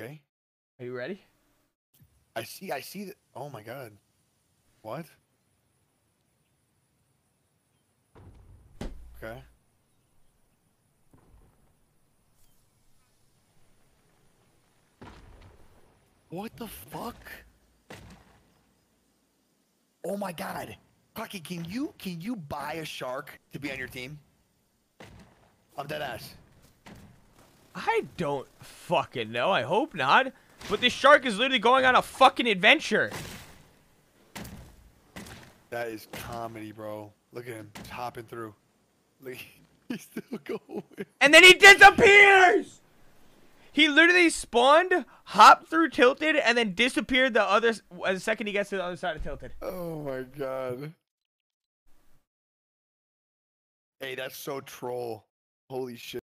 Okay. Are you ready? I see that. Oh my god. What? Okay. What the fuck? Oh my god. Crocky, can you buy a shark to be on your team? I'm dead ass. I don't fucking know. I hope not. But this shark is literally going on a fucking adventure. That is comedy, bro. Look at him. He's hopping through. Look, he's still going. And then he disappears! He literally spawned, hopped through Tilted, and then disappeared the second he gets to the other side of Tilted. Oh my god. Hey, that's so troll. Holy shit.